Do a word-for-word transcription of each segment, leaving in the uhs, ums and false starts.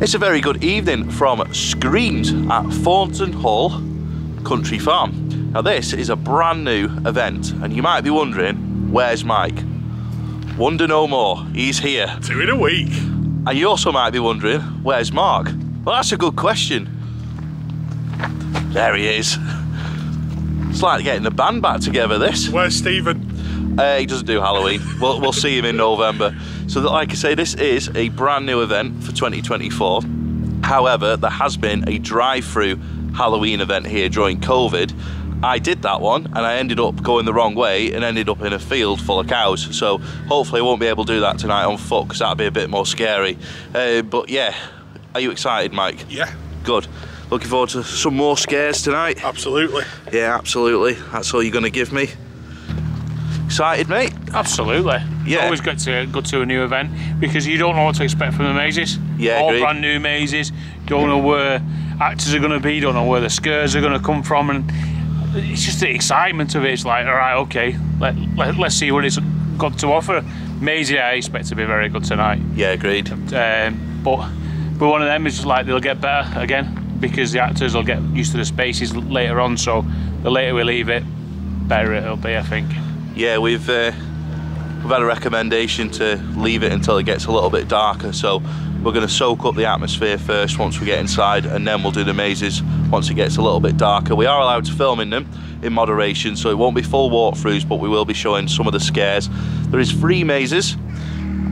It's a very good evening from Screams at Thornton Hall Country Farm. Now this is a brand new event and you might be wondering, where's Mike? Wonder no more, he's here. Two in a week. And you also might be wondering, where's Mark? Well, that's a good question. There he is. It's like getting the band back together, this. Where's Stephen? Uh, he doesn't do Halloween. we'll, we'll see him in November. So that, like I say, this is a brand new event for twenty twenty-four. However, there has been a drive-through Halloween event here during COVID. I did that one and I ended up going the wrong way and ended up in a field full of cows. So hopefully I won't be able to do that tonight on foot because that'd be a bit more scary. Uh, but yeah, are you excited, Mike? Yeah. Good. Looking forward to some more scares tonight. Absolutely. Yeah, absolutely. That's all you're going to give me. Excited, mate? Absolutely. Yeah. Always good to go to a new event because you don't know what to expect from the mazes. Yeah, all agreed. Brand new mazes. Don't know where actors are going to be. Don't know where the scares are going to come from, and it's just the excitement of it. It's like, all right, okay, let, let let's see what it's got to offer. Maze, yeah, I expect to be very good tonight. Yeah, agreed. Um, but but one of them is just like they'll get better again because the actors will get used to the spaces later on. So the later we leave it, better it'll be, I think. Yeah, we've uh, we've had a recommendation to leave it until it gets a little bit darker, so we're going to soak up the atmosphere first once we get inside, and then we'll do the mazes once it gets a little bit darker. We are allowed to film in them in moderation, so it won't be full walkthroughs, but we will be showing some of the scares. There is three mazes,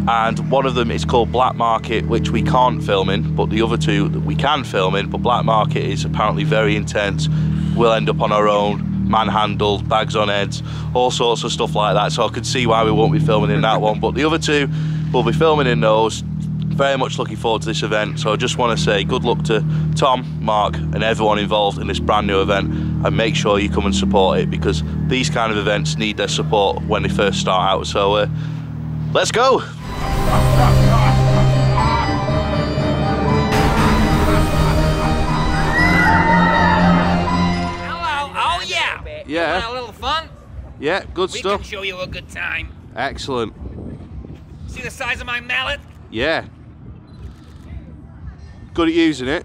and one of them is called Black Market, which we can't film in, but the other two we can film in. But Black Market is apparently very intense. We'll end up on our own, manhandled, bags on heads, all sorts of stuff like that, so I could see why we won't be filming in that one, but the other two we'll be filming in those. Very much looking forward to this event, so I just want to say good luck to Tom, Mark and everyone involved in this brand new event, and make sure you come and support it because these kind of events need their support when they first start out. So uh, let's go. Yeah. Want a little fun? Yeah, good we stuff. We can show you a good time. Excellent. See the size of my mallet? Yeah. Good at using it.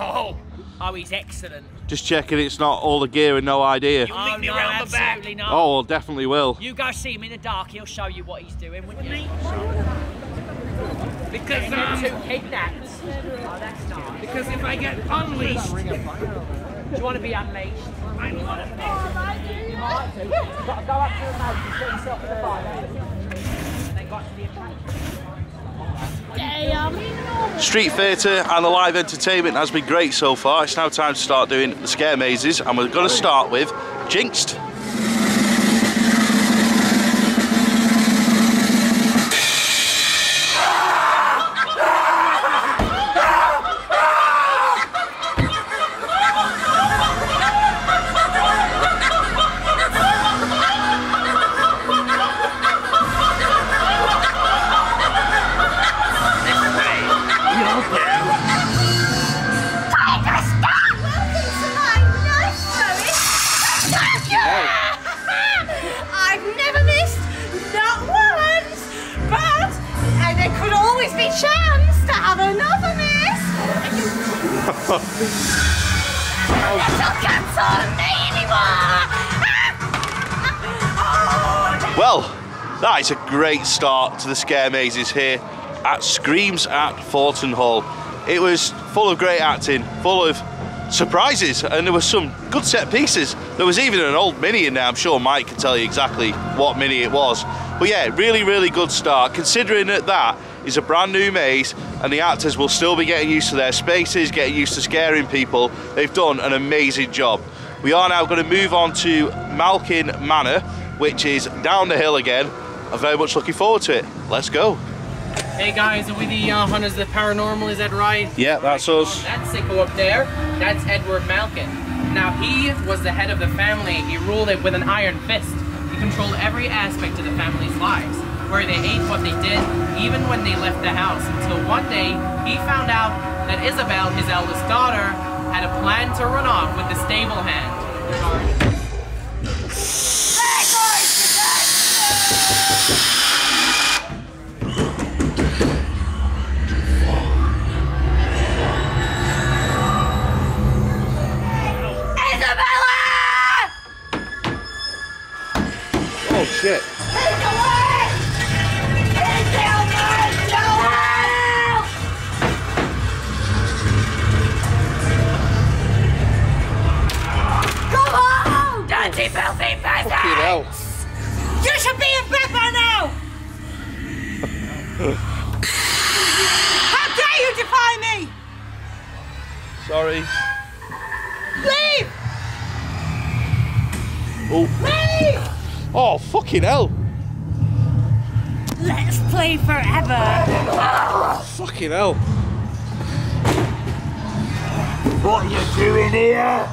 Oh, oh, he's excellent. Just checking it's not all the gear and no idea. You'll oh, lead me no, around the back. Not. Oh, well, definitely will. You go see him in the dark, he'll show you what he's doing, wouldn't you? Because um, two kidnapped. Oh, that's nice. Because if I get unleashed. Do you want to be unleashed? I want to be. You might do. You've got to go up to the mountain and set yourself in the fire. They got to the attraction. Street theatre and the live entertainment has been great so far. It's now time to start doing the scare mazes, and we're going to start with Jinxed. Well, that is a great start to the scare mazes here at Screams at Thornton Hall. It was full of great acting, full of surprises, and there were some good set pieces. There was even an old mini in there. I'm sure Mike can tell you exactly what mini it was. But yeah, really, really good start, considering that that is a brand new maze and the actors will still be getting used to their spaces, getting used to scaring people. They've done an amazing job. We are now going to move on to Malkin Manor, which is down the hill again. I'm very much looking forward to it. Let's go. Hey guys, are we the uh, Hunters of the Paranormal, is that right? Yeah, that's right. Us. That sicko up there, that's Edward Malkin. Now he was the head of the family. He ruled it with an iron fist. He controlled every aspect of the family's lives, where they ate, what they did, even when they left the house, until one day he found out that Isabel, his eldest daughter, had a plan to run off with the stable hand. Sorry. Leave! Oh. Leave! Oh, fucking hell. Let's play forever. Oh, fucking hell. What are you doing here?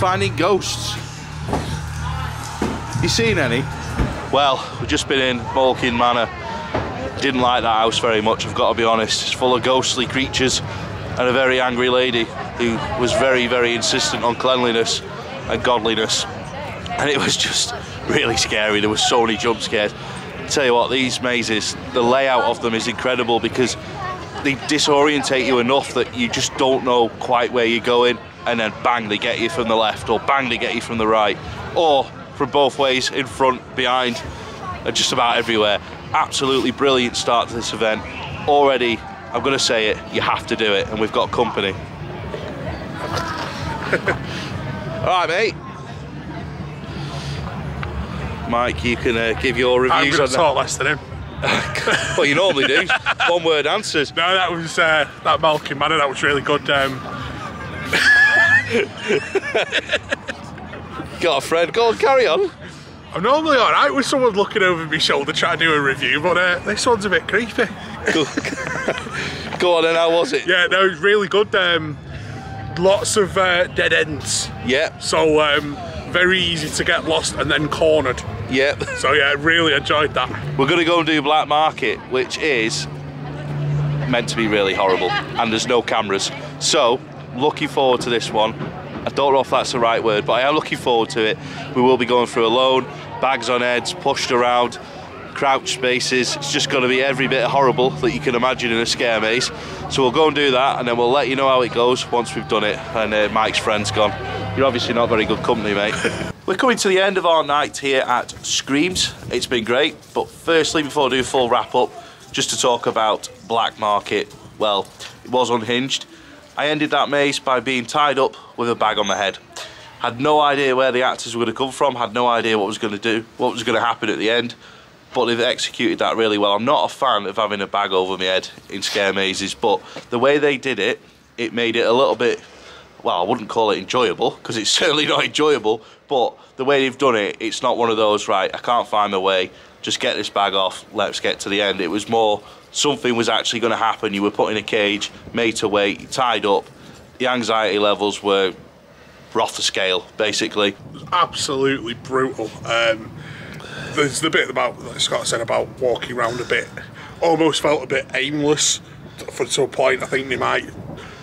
Finding ghosts. You seen any? Well, we've just been in Malkin Manor. Didn't like that house very much, I've got to be honest. It's full of ghostly creatures and a very angry lady who was very, very insistent on cleanliness and godliness. And it was just really scary. There were so many jump scares. I tell you what, these mazes, the layout of them is incredible because they disorientate you enough that you just don't know quite where you're going, and then bang, they get you from the left, or bang, they get you from the right, or from both ways, in front, behind, and just about everywhere. Absolutely brilliant start to this event. Already, I'm going to say it, you have to do it, and we've got company. Alright, mate. Mike, you can uh, give your reviews on that. I'm going to talk less than him. Well, you normally do. One word answers. No, that was uh, that Malkin Manor, that was really good. Um... Got a friend. Go on, carry on. I'm normally alright with someone looking over my shoulder trying to do a review, but uh, this one's a bit creepy. Go on, and how was it? Yeah, no, it was really good. Um, lots of uh, dead ends. Yeah. So um, very easy to get lost and then cornered. Yeah. So yeah, I really enjoyed that. We're going to go and do Black Market, which is meant to be really horrible, and there's no cameras. So, looking forward to this one. I don't know if that's the right word, but I am looking forward to it. We will be going through alone, bags on heads, pushed around, crouch spaces. It's just going to be every bit horrible that you can imagine in a scare maze. So we'll go and do that, and then we'll let you know how it goes once we've done it. And uh, Mike's friend's gone. You're obviously not very good company, mate. We're coming to the end of our night here at Screams. It's been great, but firstly, before I do a full wrap up, just to talk about Black Market. Well, it was unhinged. I ended that maze by being tied up with a bag on my head. Had no idea where the actors were going to come from, had no idea what was going to do, what was going to happen at the end, but they've executed that really well. I'm not a fan of having a bag over my head in scare mazes, but the way they did it, it made it a little bit, well, I wouldn't call it enjoyable, because it's certainly not enjoyable, but the way they've done it, it's not one of those, right, I can't find my way, just get this bag off, let's get to the end. It was more, something was actually going to happen. You were put in a cage, made to wait, you're tied up. The anxiety levels were off the scale, basically. It was absolutely brutal. Um, there's the bit about, like Scott said, about walking around a bit. Almost felt a bit aimless for to a point. I think they might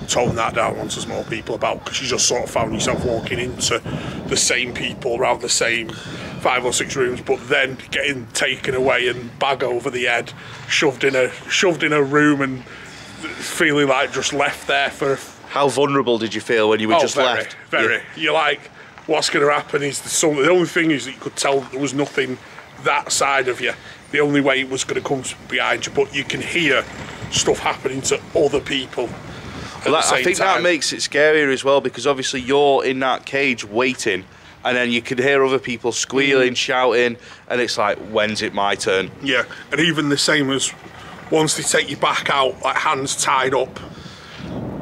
tone that down onto more people about, because you just sort of found yourself walking into the same people around the same five or six rooms, but then getting taken away and bag over the head, shoved in a shoved in a room, and feeling like just left there for. How vulnerable did you feel when you were oh, just very, left? Very. Yeah. You're like, what's going to happen? Is the something? The only thing is that you could tell there was nothing that side of you. The only way it was going to come behind you, but you can hear stuff happening to other people. Well, that, I think time. That makes it scarier as well, because obviously you're in that cage waiting, and then you can hear other people squealing, mm. shouting, and it's like, when's it my turn? Yeah, and even the same as once they take you back out, like hands tied up,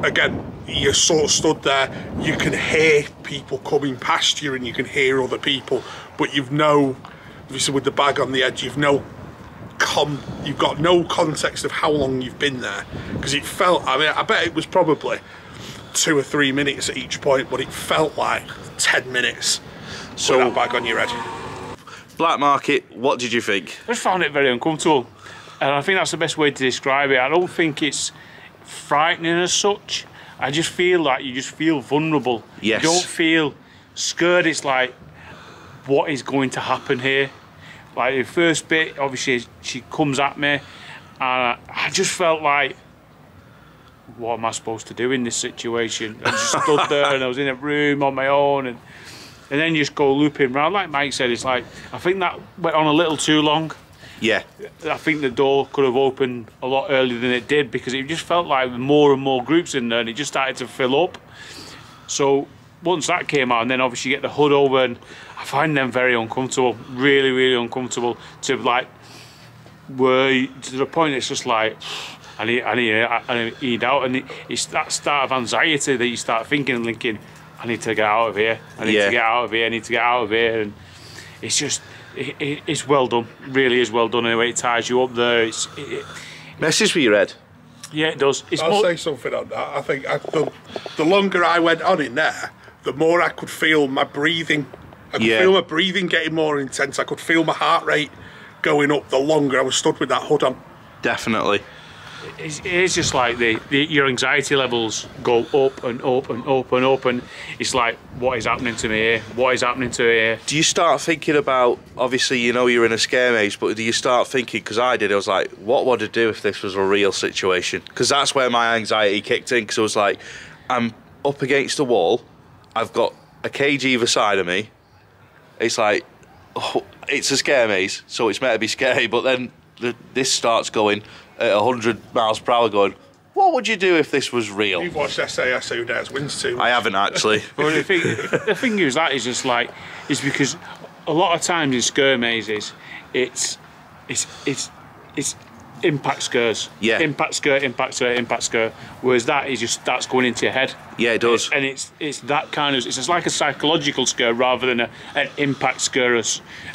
again, you sort of stood there, you can hear people coming past you and you can hear other people, but you've no, obviously with the bag on the edge, you've no Con, you've got no context of how long you've been there, because it felt, I mean, I bet it was probably two or three minutes at each point, but it felt like ten minutes. So that bag on your head. Black Market, what did you think? I just found it very uncomfortable, and I think that's the best way to describe it. I don't think it's frightening as such. I just feel like you just feel vulnerable. Yes. You don't feel scared. It's like, what is going to happen here? Like the first bit, obviously she comes at me, and I, I just felt like, what am I supposed to do in this situation? I just stood there, and I was in a room on my own, and and then you just go looping round. Like Mike said, it's like, I think that went on a little too long. Yeah. I think the door could have opened a lot earlier than it did, because it just felt like more and more groups in there, and it just started to fill up. So once that came out, and then obviously you get the hood over, and I find them very uncomfortable, really, really uncomfortable, to like, where, to the point it's just like, and I need to I eat out, and it's that start of anxiety that you start thinking and thinking, I need to get out of here, I need yeah. to get out of here, I need to get out of here, and it's just, it, it, it's well done, really is well done anyway, it ties you up there. It's, it, it, messes with your head. Yeah, it does. It's I'll say something on that. I think I, the, the longer I went on in there, the more I could feel my breathing. I could yeah. feel my breathing getting more intense. I could feel my heart rate going up the longer I was stood with that hood on. Definitely. It's, it's just like the, the your anxiety levels go up and up and up and up, and it's like, what is happening to me here? What is happening to me here? Do you start thinking about, obviously you know you're in a scare maze, but do you start thinking, because I did, I was like, what would I do if this was a real situation? Because that's where my anxiety kicked in, because I was like, I'm up against a wall, I've got a cage either side of me, it's like, oh, it's a scare maze, so it's meant to be scary, but then the, this starts going at a hundred miles per hour going, what would you do if this was real? You've watched S A S Who Dares Wins too. I haven't actually. Well, the, thing, the thing is that is just like, is because a lot of times in scare mazes, it's, it's, it's, it's impact scares. Yeah. Impact scare, impact scare, impact scare. Whereas that is just, that's going into your head. Yeah, it does. And it's, it's that kind of, it's just like a psychological scare rather than a, an impact scare. And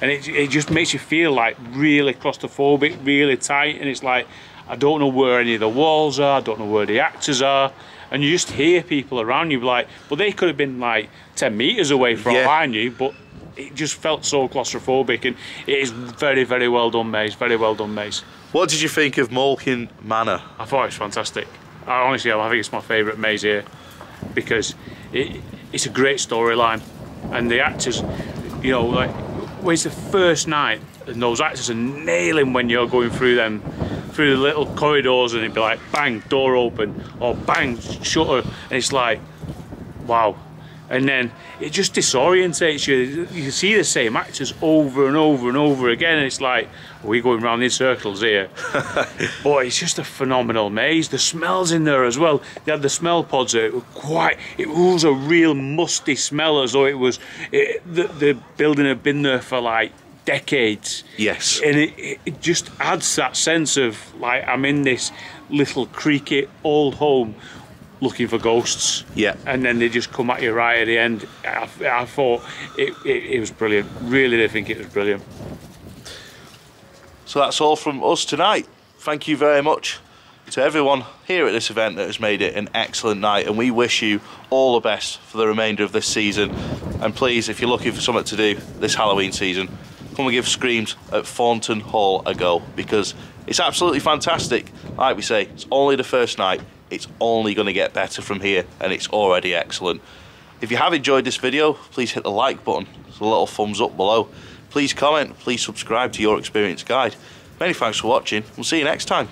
it, it just makes you feel like really claustrophobic, really tight. And it's like, I don't know where any of the walls are, I don't know where the actors are, and you just hear people around you like, well, they could have been like ten metres away from yeah. behind you, but it just felt so claustrophobic, and it is very, very well done, Maze, very well done, Maze. What did you think of Malkin Manor? I thought it was fantastic. I, honestly, I think it's my favourite Maze here, because it, it's a great storyline, and the actors, you know, like, well, it's the first night, and those actors are nailing when you're going through them, through the little corridors, and it'd be like, bang, door open, or bang, shutter, and it's like, wow. And then it just disorientates you. You can see the same actors over and over and over again, and it's like, we're going round in circles here. But it's just a phenomenal maze. The smells in there as well. They had the smell pods there. It was quite, it was a real musty smell, as though it was, it, the, the building had been there for like decades. Yes. And it, it just adds that sense of like, I'm in this little creaky old home looking for ghosts. Yeah. And then they just come at you right at the end. I, I thought it, it, it was brilliant. Really did think it was brilliant. So that's all from us tonight. Thank you very much to everyone here at this event that has made it an excellent night, and we wish you all the best for the remainder of this season. And please, if you're looking for something to do this Halloween season, come and give Screams at Thornton Hall a go, because it's absolutely fantastic. Like we say, it's only the first night, it's only going to get better from here, and it's already excellent. If you have enjoyed this video, please hit the like button, it's a little thumbs up below. Please comment, please subscribe to Your Experience Guide. Many thanks for watching, we'll see you next time.